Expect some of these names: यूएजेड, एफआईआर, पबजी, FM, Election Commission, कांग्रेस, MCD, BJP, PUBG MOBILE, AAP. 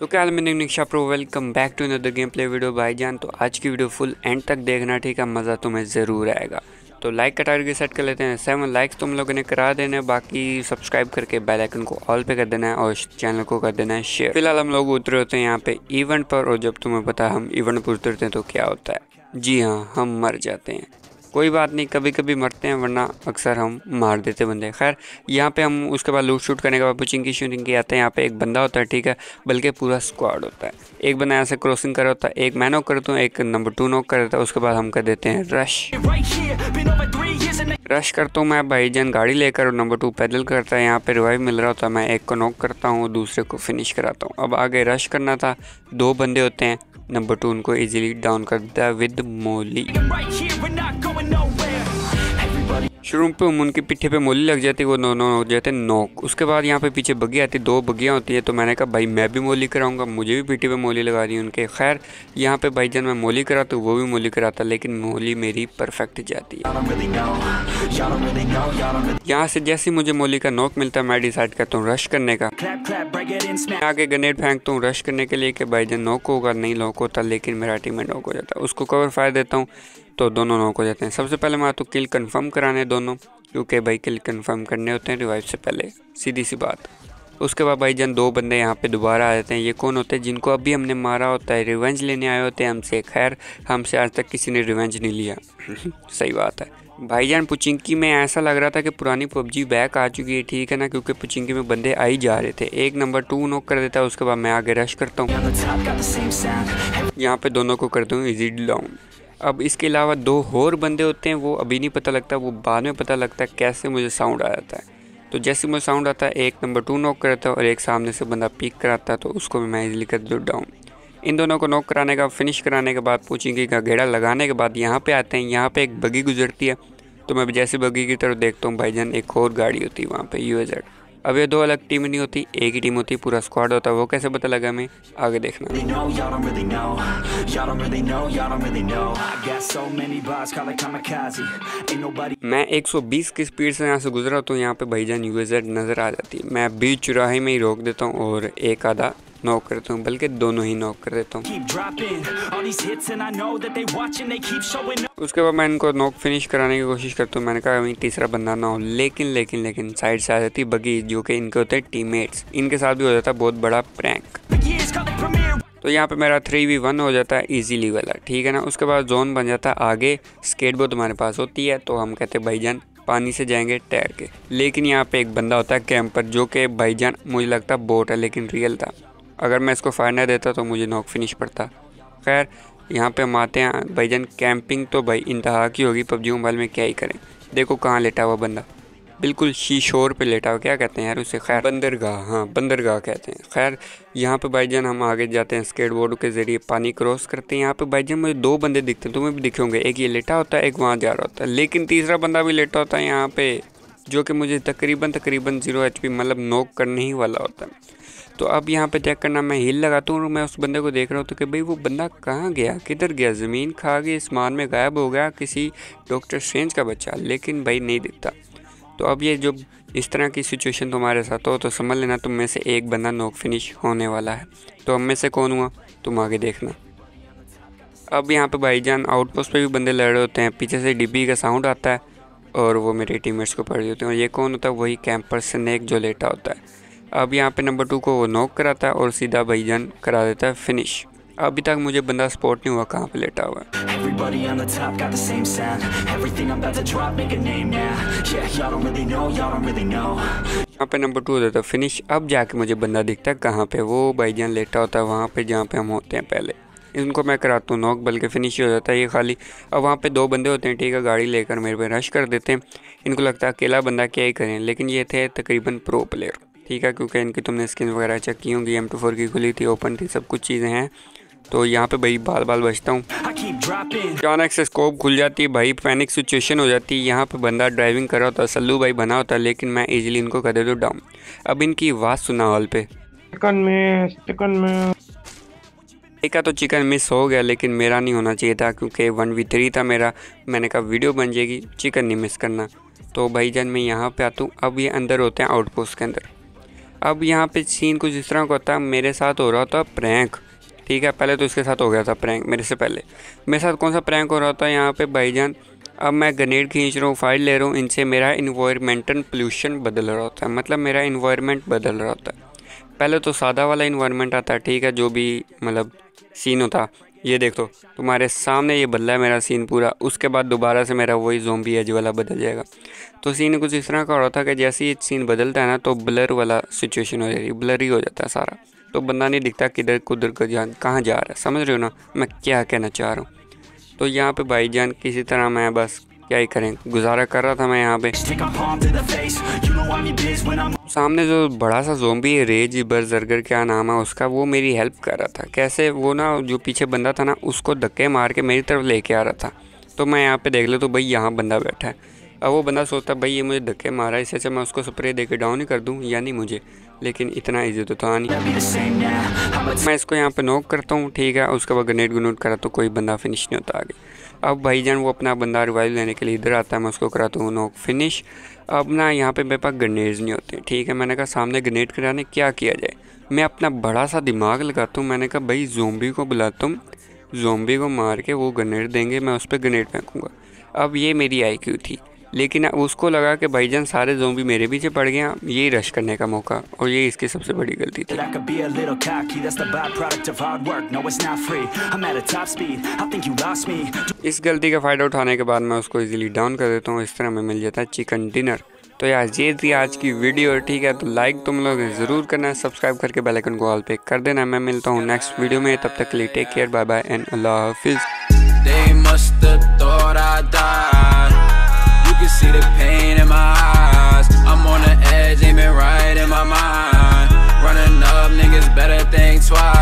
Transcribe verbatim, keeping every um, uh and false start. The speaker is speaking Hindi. तो क्या हाल मेरे निक्षा pro, welcome back to another game play video भाईजान। तो आज की वीडियो फुल एंड तक देखना, ठीक है, मज़ा तुम्हें ज़रूर आएगा। तो लाइक का टारगेट सेट कर लेते हैं, सेवन लाइक्स तुम लोगों ने करा देना है, बाकी सब्सक्राइब करके बेल आइकन को ऑल पे कर देना है और चैनल को कर देना है शेयर। फिलहाल हम लोग उतरे होते हैं यहाँ पे इवेंट पर, और जब तुम्हें पता है हम इवेंट पर उतरते हैं तो क्या होता है, जी हाँ, हम मर जाते हैं। कोई बात नहीं, कभी कभी मरते हैं, वरना अक्सर हम मार देते बंदे। खैर यहाँ पे हम उसके बाद लूट शूट करने के बाद पुचिंग की शूटिंग की आते हैं। यहाँ पे एक बंदा होता है, ठीक है, बल्कि पूरा स्क्वाड होता है। एक बंदा यहाँ से क्रॉसिंग कर रहा होता है, एक मैं नॉक करता हूँ, एक नंबर टू नॉक कर देता है। उसके बाद हम कर देते हैं रश रश करता हूँ मैं भाईजान गाड़ी लेकर, और नंबर टू पैदल करता है। यहाँ पे रिवाइव मिल रहा होता है, मैं एक को नॉक करता हूँ, दूसरे को फिनिश कराता हूँ। अब आगे रश करना था, दो बंदे होते हैं, नंबर टू उनको इजीली डाउन कर देता है विद मोली। शुरू पे उनके पीठे पे मोली लग जाती है, वो नो नो हो जाते हैं नॉक। उसके बाद यहाँ पे पीछे बग्गी आती है, दो बग्गियाँ होती है, तो मैंने कहा भाई मैं भी मोली कराऊंगा, मुझे भी पीठे पे मोली लगा रही है उनके। खैर यहाँ पे भाईजान मैं मोली कराता हूँ, वो भी मोली कराता, लेकिन मोली मेरी परफेक्ट जाती है। यहाँ से जैसे मुझे मोली का नॉक मिलता है, मैं डिसाइड करता हूँ रश करने का। आगे ग्रेनेड फेंकता हूँ रश करने के लिए कि भाईजान नॉक होगा, नहीं नॉक होता, लेकिन मेरा टीम नॉक हो जाता है। उसको कवर फायर देता हूँ तो दोनों नॉक हो जाते हैं। सबसे पहले मैं तो किल कंफर्म कराने दोनों, क्योंकि भाई किल कंफर्म करने होते हैं रिवाइव से पहले, सीधी सी बात। उसके बाद भाईजान दो बंदे यहाँ पे दोबारा आ जाते हैं। ये कौन होते हैं, जिनको अभी हमने मारा होता है, रिवेंज लेने आए होते हैं हमसे। खैर हमसे आज तक किसी ने रिवेंज नहीं लिया सही बात है भाईजान। पुचिंकी में ऐसा लग रहा था कि पुरानी पबजी बैक आ चुकी है, ठीक है ना, क्योंकि पुचिंकी में बंदे आ ही जा रहे थे। एक नंबर टू नॉक कर देता है, उसके बाद मैं आगे रश करता हूँ, यहाँ पे दोनों को करता हूँ इजी डाउन। अब इसके अलावा दो और बंदे होते हैं, वो अभी नहीं पता लगता, वो बाद में पता लगता है कैसे मुझे साउंड आ जाता है। तो जैसे मुझे साउंड आता है, एक नंबर टू नॉक कराता है और एक सामने से बंदा पीक कराता है, तो उसको भी मैं इजीली कर दूँ डाउन। इन दोनों को नॉक कराने का, फिनिश कराने के बाद, पुचिंकी का घेरा लगाने के बाद यहाँ पे आते हैं। यहाँ पे एक बग्गी गुजरती है, तो मैं जैसे बग्गी की तरफ देखता हूँ, भाईजान एक और गाड़ी होती है वहाँ पर यूएजेड। अब ये दो अलग टीम नहीं होती, एक ही टीम होती, पूरा स्क्वाड होता है। वो कैसे पता लगा मैं आगे देखना। मैं एक सौ बीस की स्पीड से यहाँ से गुजरा हूँ, तो यहाँ पे भाईजान यूएजेड नज़र आ जाती है। मैं बीच चौराहे में ही रोक देता हूँ और एक आधा नॉक करता हूँ, बल्कि दोनों ही नॉक कर देता हूँ। उसके बाद मैं इनको नॉक फिनिश कराने की कोशिश करता हूँ। मैंने कहा तीसरा बंदा ना हो, लेकिन लेकिन लेकिन साइड से आ जाती बगी, जो कि इनके होते हैं टीममेट्स, इनके साथ भी हो जाता है बहुत बड़ा प्रैंक। तो यहाँ पे मेरा थ्री वी वन हो जाता है इजीली वाला, ठीक है ना। उसके बाद जोन बन जाता है, आगे स्केटबोर्ड हमारे पास होती है, तो हम कहते हैं भाईजान पानी से जाएंगे तैर के। लेकिन यहाँ पे एक बंदा होता है कैंप पर, जो कि भाईजान मुझे लगता बोट है, लेकिन रियल था। अगर मैं इसको फायर ना देता तो मुझे नॉक फिनिश पड़ता। खैर यहाँ पे हम आते हैं भाईजान, कैंपिंग तो भाई इंतहा की होगी पबजी मोबाइल में, क्या ही करें। देखो कहाँ लेटा हुआ बंदा, बिल्कुल शीशोर पे लेटा हुआ, क्या कहते हैं यार उसे, खैर बंदरगाह, हाँ बंदरगाह कहते हैं। खैर यहाँ पे भाईजान हम आगे जाते हैं, स्केटबोर्ड के जरिए पानी क्रॉस करते हैं। यहाँ पे भाईजान मुझे दो बंदे दिखते हैं, तुम्हें भी दिखे होंगे, एक ये लेटा होता है, एक वहाँ जा रहा होता है, लेकिन तीसरा बंदा भी लेटा होता है यहाँ पे, जो कि मुझे तकरीबन तकरीबन जीरो एच पी मतलब नॉक करने ही वाला होता है। तो अब यहाँ पे चेक करना, मैं हील लगाता हूँ और मैं उस बंदे को देख रहा हूँ, तो कि भाई वो बंदा कहाँ गया, किधर गया, ज़मीन खा गई, आसमान में गायब हो गया, किसी डॉक्टर स्ट्रेंज का बच्चा, लेकिन भाई नहीं दिखता। तो अब ये जो इस तरह की सिचुएशन तुम्हारे साथ हो तो समझ लेना तुम में से एक बंदा नॉक फिनिश होने वाला है। तो हम में से कौन हुआ तुम आगे देखना। अब यहाँ पे भाईजान आउटपोस्ट पे भी बंदे लड़ रहे होते हैं, पीछे से डिब्बी का साउंड आता है और वो मेरे टीममेट्स को पड़ रही होती है। और ये कौन होता है, वही कैंपर स्नैक जो लेटा होता है। अब यहाँ पर नंबर टू को वो नॉक कराता है और सीधा भाईजान करा देता है फिनिश। अभी तक मुझे बंदा स्पॉट नहीं हुआ कहाँ पे लेटा हुआ है। यहाँ पे नंबर टू हो जाता है फिनिश। अब जाके मुझे बंदा दिखता है कहाँ पे, वो भाईजान लेटा होता है वहाँ पे जहाँ पे हम होते हैं पहले। इनको मैं कराता हूँ नॉक, बल्कि फिनिश ही हो जाता है ये खाली। अब वहाँ पे दो बंदे होते हैं, ठीक है, गाड़ी लेकर मेरे पे रश कर देते हैं। इनको लगता है अकेला बंदा क्या ही करें, लेकिन ये थे तकरीबन प्रो प्लेयर, ठीक है, क्योंकि इनकी तुमने स्किन वगैरह चेक की होंगी, एम टू फोर की खुली थी, ओपन थी, सब कुछ चीज़ें हैं। तो यहाँ पे भाई बाल बाल बचता हूँ, अचानक से स्कोप खुल जाती है भाई, पैनिक सिचुएशन हो जाती है। यहाँ पे बंदा ड्राइविंग कर रहा होता है, सल्लू भाई बना होता है, लेकिन मैं इजीली इनको कर देता हूँ डाउन। अब इनकी आवाज़ सुना हॉल पे, चिकन में चिकन में देखा, तो चिकन मिस हो गया, लेकिन मेरा नहीं होना चाहिए था क्योंकि वन वी थ्री था मेरा। मैंने कहा वीडियो बन जाएगी, चिकन नहीं मिस करना। तो भाईजान मैं यहाँ पे आता हूँ। अब ये अंदर होते हैं आउटपोस्ट के अंदर। अब यहाँ पे सीन कुछ इस तरह का होता है, मेरे साथ हो रहा था प्रैंक, ठीक है। पहले तो इसके साथ हो गया था प्रैंक, मेरे से पहले मेरे साथ कौन सा प्रैंक हो रहा था यहाँ पे भाईजान। अब मैं ग्रेनेड खींच रहा हूँ, फाइल ले रहा हूँ, इनसे मेरा इन्वायरमेंटल पोल्यूशन बदल रहा होता है, मतलब मेरा इन्वायरमेंट बदल रहा होता है। पहले तो सादा वाला इन्वायरमेंट आता है, ठीक है, जो भी मतलब सीन होता। ये देखो तुम्हारे सामने ये बदला है मेरा सीन पूरा। उसके बाद दोबारा से मेरा वही ज़ोंबी एज वाला बदल जाएगा। तो सीन कुछ इस तरह का हो रहा था कि जैसे ही सीन बदलता है ना तो ब्लर वाला सिचुएशन हो जाएगी, ब्लरी हो जाता है सारा, तो बंदा नहीं दिखता किधर कुधर का जान कहाँ जा रहा है, समझ रहे हो ना मैं क्या कहना चाह रहा हूँ। तो यहाँ पे भाईजान किसी तरह मैं बस क्या ही करें गुजारा कर रहा था मैं। यहाँ पे सामने जो बड़ा सा ज़ोंबी है रेज बर्जर्गर क्या नाम है उसका, वो मेरी हेल्प कर रहा था। कैसे? वो ना जो पीछे बंदा था ना उसको धक्के मार के मेरी तरफ लेके आ रहा था। तो मैं यहाँ पे देख ले तो भाई यहाँ बंदा बैठा है। अब वो बंदा सोचता भाई ये मुझे धक्के मारा है, इससे अच्छा मैं उसको स्प्रे देके डाउन ही कर दूं या नहीं मुझे, लेकिन इतना इजी तो था नहीं। मैं इसको यहाँ पे नॉक करता हूँ, ठीक है, उसके बाद ग्रेनेड ग्रेनेड करा तो कोई बंदा फिनिश नहीं होता आगे। अब भाईजान वो अपना बंदा रिवाइव लेने के लिए इधर आता है, मैं उसको कराता हूँ नॉक फिनिश। अब ना यहाँ पर मेरे पास ग्रेनेड्स नहीं होते, ठीक है। मैंने कहा सामने ग्रेनेड कराने क्या किया जाए, मैं अपना बड़ा सा दिमाग लगाता हूँ। मैंने कहा भाई ज़ोंबी को बुलाता हूँ, ज़ोंबी को मार के वो ग्रेनेड देंगे, मैं उस पर ग्रेनेड फेंकूँगा। अब ये मेरी आई क्यू थी, लेकिन उसको लगा कि भाईजान सारे ज़ोंबी मेरे पीछे पड़ गए, ये रश करने का मौका, और ये इसकी सबसे बड़ी गलती थी। इस गलती का फ़ायदा उठाने के बाद मैं उसको इजीली डाउन कर देता हूँ। इस तरह हमें मिल जाता है चिकन डिनर। तो यार ये थी आज की वीडियो, ठीक है। तो लाइक तुम लोग ज़रूर करना, सब्सक्राइब करके बेल आइकन को ऑल पे कर देना। मैं मिलता हूँ नेक्स्ट वीडियो में, तब तक के लिए take care, bye bye and अल्लाह हाफिज़। You can see the pain in my eyes, I'm on the edge, aiming right in my mind, running up, niggas better think twice.